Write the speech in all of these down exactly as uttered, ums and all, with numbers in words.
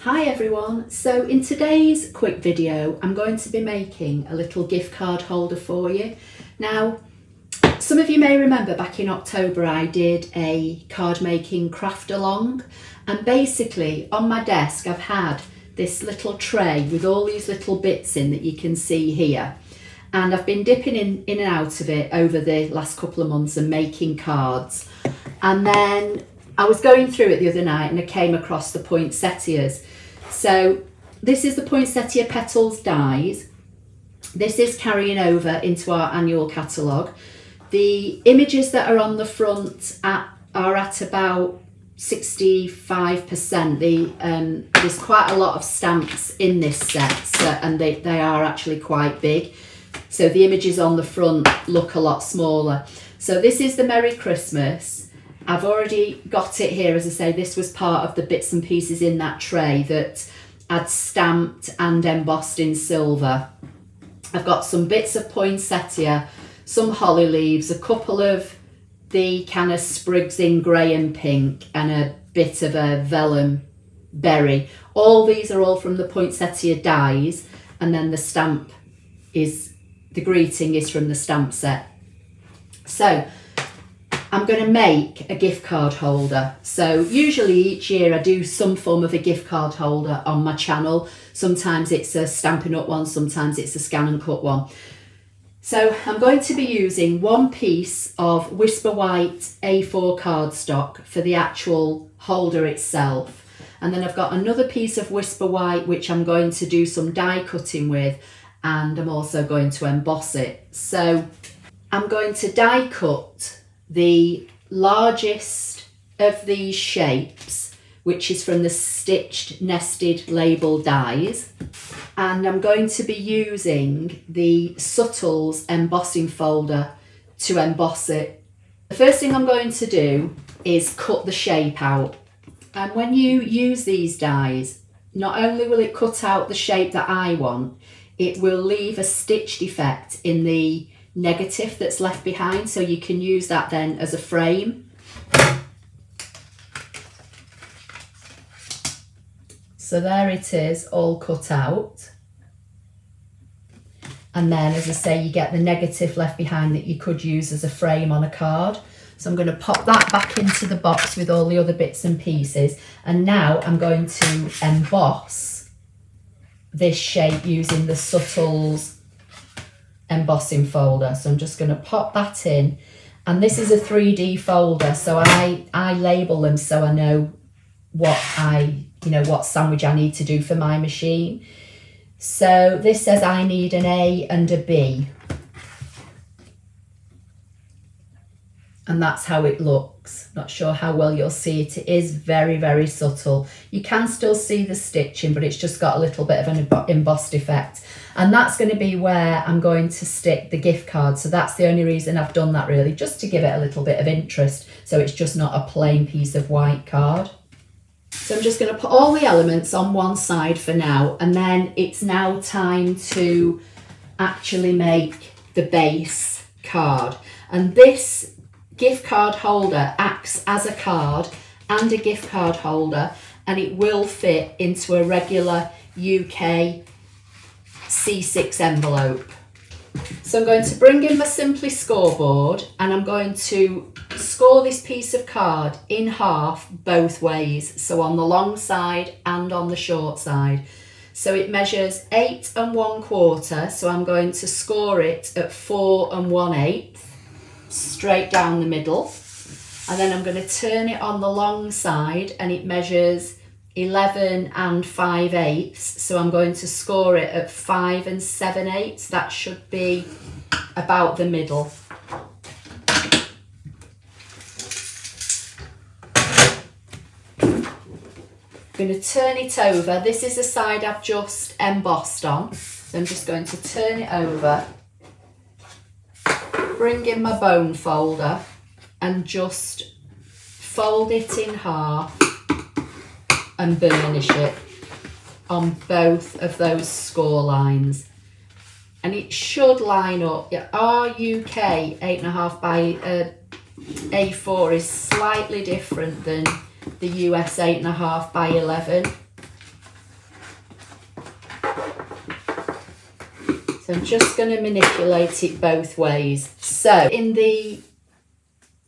Hi everyone, so in today's quick video I'm going to be making a little gift card holder for you. Now some of you may remember back in October I did a card making craft along, and basically on my desk I've had this little tray with all these little bits in that you can see here, and I've been dipping in, in and out of it over the last couple of months and making cards. And then I was going through it the other night and I came across the poinsettias. So this is the Poinsettia Petals Dies. This is carrying over into our annual catalogue. The images that are on the front at, are at about sixty-five percent. The, um, there's quite a lot of stamps in this set, so, and they, they are actually quite big. So the images on the front look a lot smaller. So this is the Merry Christmas. I've already got it here. As I say, this was part of the bits and pieces in that tray that I'd stamped and embossed in silver. I've got some bits of poinsettia, some holly leaves, a couple of the kind of sprigs in grey and pink, and a bit of a vellum berry. All these are all from the Poinsettia Dies, and then the stamp is, the greeting is from the stamp set. So I'm going to make a gift card holder. So usually each year I do some form of a gift card holder on my channel. Sometimes it's a Stampin' Up one, sometimes it's a scan and cut one. So I'm going to be using one piece of Whisper White A four cardstock for the actual holder itself. And then I've got another piece of Whisper White which I'm going to do some die cutting with, and I'm also going to emboss it. So I'm going to die cut the largest of these shapes, which is from the Stitched Nested Label Dies, and I'm going to be using the Subtle embossing folder to emboss it. The first thing I'm going to do is cut the shape out, and when you use these dies, not only will it cut out the shape that I want, it will leave a stitched effect in the negative that's left behind, so you can use that then as a frame. So there it is, all cut out, and then as I say, you get the negative left behind that you could use as a frame on a card. So I'm going to pop that back into the box with all the other bits and pieces, and now I'm going to emboss this shape using the Subtle embossing folder. So I'm just going to pop that in, and this is a three D folder, so I I label them so I know what I you know what sandwich I need to do for my machine. So this says I need an A and a B, and that's how it looks. Not sure how well you'll see it. It is very very subtle. You can still see the stitching, but it's just got a little bit of an embossed effect, and that's going to be where I'm going to stick the gift card. So that's the only reason I've done that, really, just to give it a little bit of interest, so it's just not a plain piece of white card. So I'm just going to put all the elements on one side for now, and then it's now time to actually make the base card. And this gift card holder acts as a card and a gift card holder, and it will fit into a regular U K C six envelope. So I'm going to bring in my Simply scoreboard, and I'm going to score this piece of card in half both ways, so on the long side and on the short side. So it measures eight and one quarter, so I'm going to score it at four and one eighth straight down the middle, and then I'm going to turn it on the long side, and it measures eleven and five eighths, so I'm going to score it at five and seven eighths. That should be about the middle. I'm going to turn it over. This is the side I've just embossed on, so I'm just going to turn it over, bring in my bone folder, and just fold it in half and burnish it on both of those score lines, and it should line up. Our U K eight and a half by uh, A four is slightly different than the U S eight and a half by eleven, So I'm just going to manipulate it both ways. So in the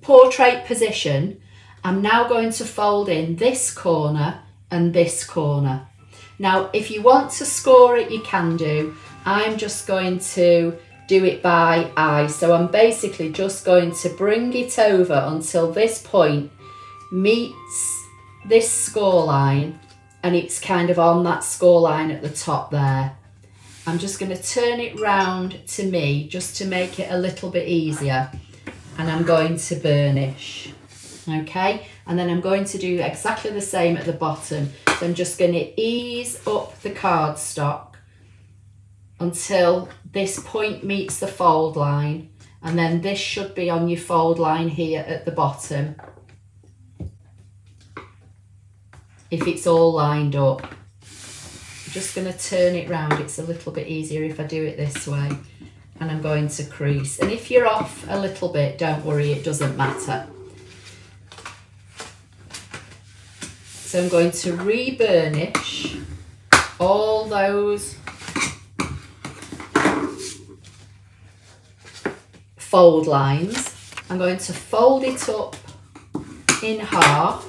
portrait position, I'm now going to fold in this corner and this corner. Now, if you want to score it, you can do. I'm just going to do it by eye. So I'm basically just going to bring it over until this point meets this score line, and it's kind of on that score line at the top there. I'm just going to turn it round to me just to make it a little bit easier, and I'm going to burnish. Okay, and then I'm going to do exactly the same at the bottom. So I'm just going to ease up the cardstock until this point meets the fold line, and then this should be on your fold line here at the bottom if it's all lined up. I'm just going to turn it round. It's a little bit easier if I do it this way, and I'm going to crease, and if you're off a little bit, don't worry, it doesn't matter. So I'm going to re-burnish all those fold lines. I'm going to fold it up in half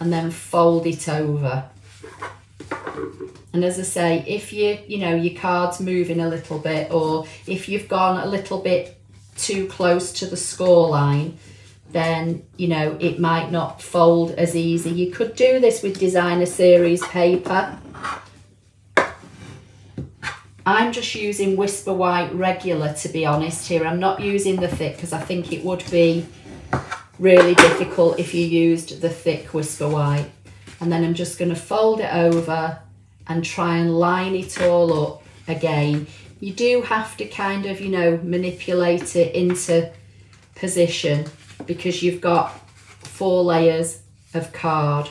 and then fold it over. And as I say, if you, you know, your card's moving a little bit, or if you've gone a little bit too close to the score line, then, you know, it might not fold as easy. You could do this with designer series paper. I'm just using Whisper White regular, to be honest here. I'm not using the thick because I think it would be really difficult if you used the thick Whisper White. And then I'm just going to fold it over and try and line it all up again. You do have to kind of, you know, manipulate it into position, because you've got four layers of card.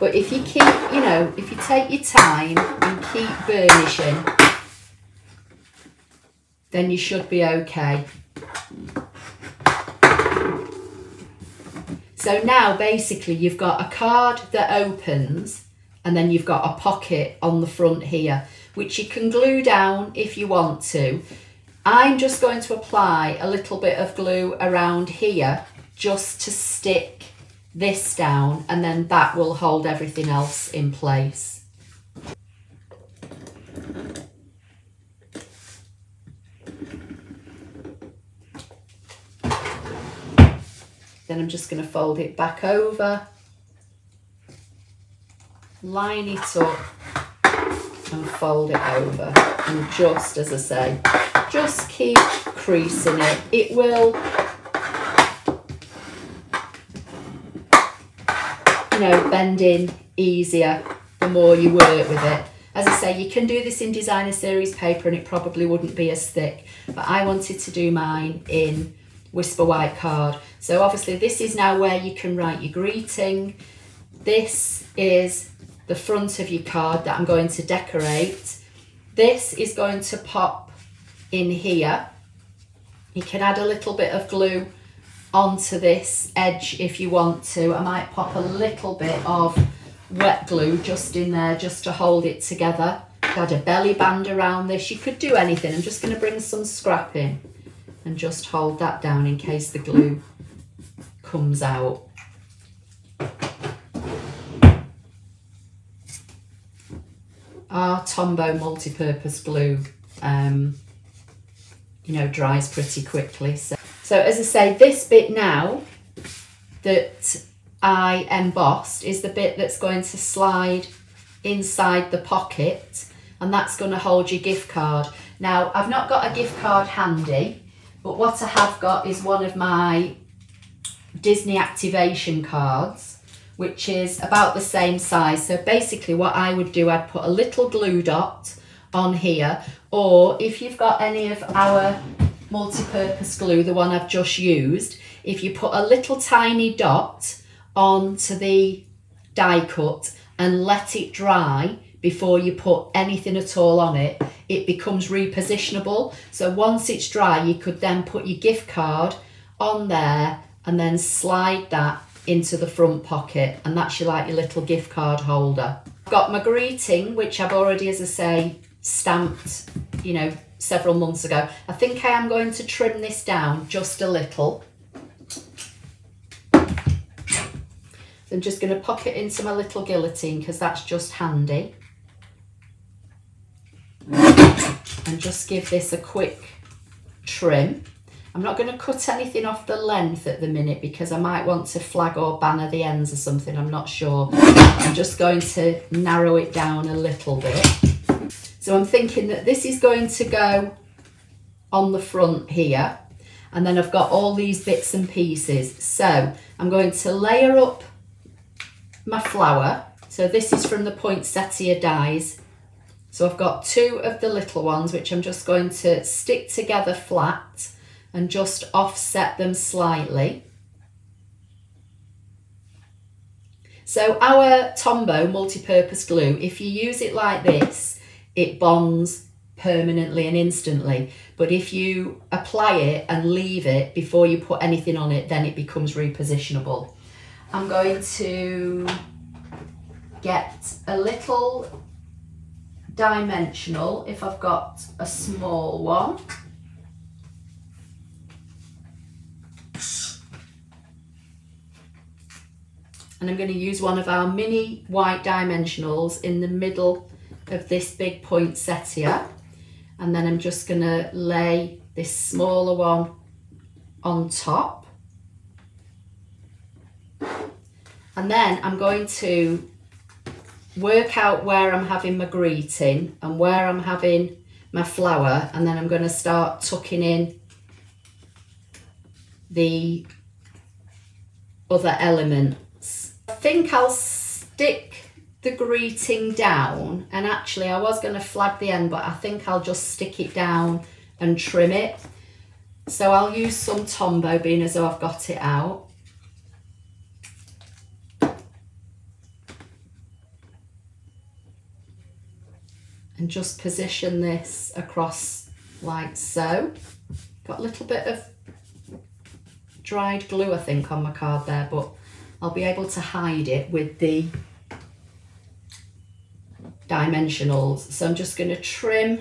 But if you keep, you know, if you take your time and keep burnishing, then you should be okay. So now basically you've got a card that opens, and then you've got a pocket on the front here, which you can glue down if you want to. I'm just going to apply a little bit of glue around here just to stick this down, and then that will hold everything else in place. Then I'm just going to fold it back over, line it up and fold it over, and just, as I say, just keep creasing it. It will, you know, bend in easier the more you work with it. As I say, you can do this in designer series paper and it probably wouldn't be as thick, but I wanted to do mine in Whisper White card. So obviously this is now where you can write your greeting. This is the front of your card that I'm going to decorate. This is going to pop in here. You can add a little bit of glue onto this edge if you want to. I might pop a little bit of wet glue just in there just to hold it together. Add a belly band around this. You could do anything. I'm just going to bring some scrap in and just hold that down in case the glue comes out. Our Tombow multi-purpose glue, um, you know, dries pretty quickly. So, so as I say, this bit now that I embossed is the bit that's going to slide inside the pocket, and that's going to hold your gift card. Now, I've not got a gift card handy, but what I have got is one of my Disney activation cards, which is about the same size. So basically what I would do, I'd put a little glue dot on here, or if you've got any of our multi-purpose glue, the one I've just used, if you put a little tiny dot onto the die cut and let it dry before you put anything at all on it, it becomes repositionable. So once it's dry, you could then put your gift card on there and then slide that into the front pocket, and that's your, like, your little gift card holder. Got my greeting, which I've already, as I say, stamped, you know, several months ago. I think I am going to trim this down just a little. I'm just going to pop it into my little guillotine because that's just handy. And just give this a quick trim. I'm not going to cut anything off the length at the minute because I might want to flag or banner the ends or something, I'm not sure. I'm just going to narrow it down a little bit. So I'm thinking that this is going to go on the front here. And then I've got all these bits and pieces. So I'm going to layer up my flower. So this is from the Poinsettia Dies. So I've got two of the little ones, which I'm just going to stick together flat and just offset them slightly. So our Tombow multi-purpose glue, if you use it like this, it bonds permanently and instantly. But if you apply it and leave it before you put anything on it, then it becomes repositionable. I'm going to get a little dimensional if I've got a small one. And I'm going to use one of our mini white dimensionals in the middle of this big poinsettia. And then I'm just going to lay this smaller one on top. And then I'm going to work out where I'm having my greeting and where I'm having my flower. And then I'm going to start tucking in the other elements. I think I'll stick the greeting down, and actually I was going to flag the end, but I think I'll just stick it down and trim it. So I'll use some Tombow, being as though I've got it out. And just position this across like so. Got a little bit of dried glue, I think, on my card there, but I'll be able to hide it with the dimensionals. So I'm just going to trim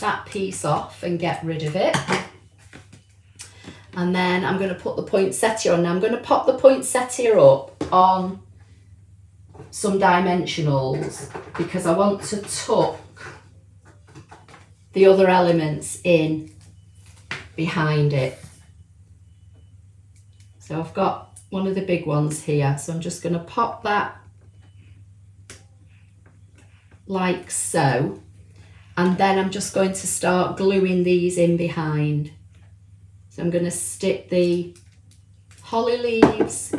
that piece off and get rid of it. And then I'm going to put the poinsettia on. Now I'm going to pop the poinsettia up on some dimensionals because I want to tuck the other elements in behind it. So I've got one of the big ones here. So I'm just going to pop that like so. And then I'm just going to start gluing these in behind. So I'm going to stick the holly leaves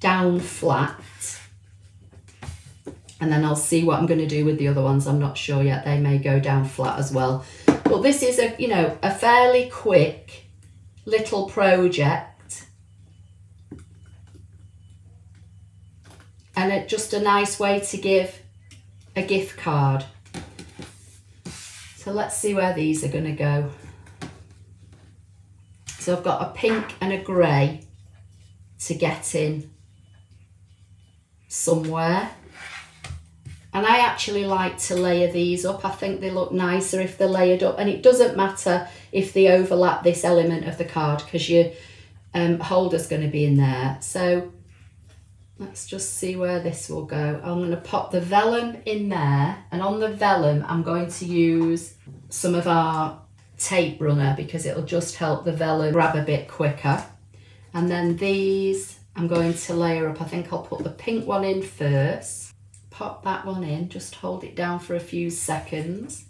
down flat. And then I'll see what I'm going to do with the other ones. I'm not sure yet. They may go down flat as well. Well, this is a, you know, a fairly quick little project, and it's just a nice way to give a gift card. So let's see where these are going to go. So I've got a pink and a grey to get in somewhere. And I actually like to layer these up. I think they look nicer if they're layered up. And it doesn't matter if they overlap this element of the card because your um, holder's going to be in there. So let's just see where this will go. I'm going to pop the vellum in there. And on the vellum, I'm going to use some of our tape runner because it'll just help the vellum grab a bit quicker. And then these I'm going to layer up. I think I'll put the pink one in first. Pop that one in, just hold it down for a few seconds.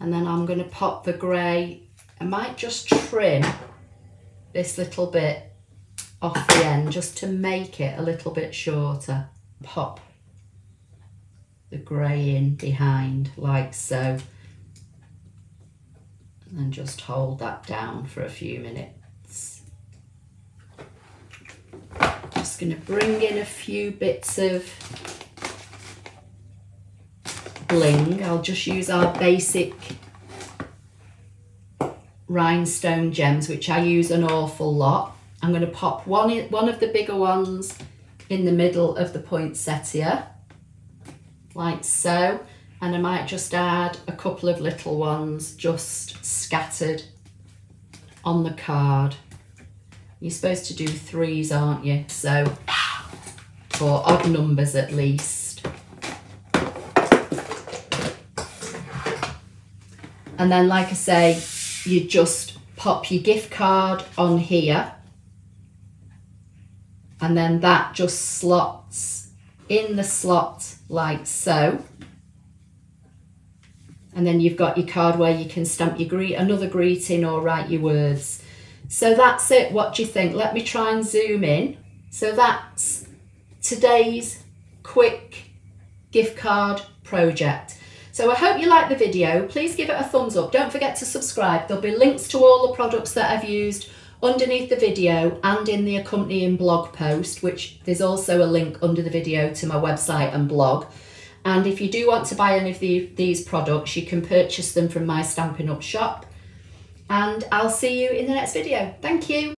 And then I'm going to pop the grey. I might just trim this little bit off the end just to make it a little bit shorter. Pop the grey in behind like so. And then just hold that down for a few minutes. Just going to bring in a few bits of bling. I'll just use our basic rhinestone gems, which I use an awful lot. I'm going to pop one, one of the bigger ones in the middle of the poinsettia, like so. And I might just add a couple of little ones just scattered on the card. You're supposed to do threes, aren't you? So, or odd numbers at least. And then, like I say, you just pop your gift card on here. And then that just slots in the slot like so. And then you've got your card where you can stamp your greet, another greeting, or write your words. So that's it. What do you think? Let me try and zoom in. So that's today's quick gift card project. So I hope you like the video. Please give it a thumbs up. Don't forget to subscribe. There'll be links to all the products that I've used underneath the video and in the accompanying blog post, which there's also a link under the video to my website and blog. And if you do want to buy any of the, these products, you can purchase them from my Stampin' Up shop. And I'll see you in the next video. Thank you.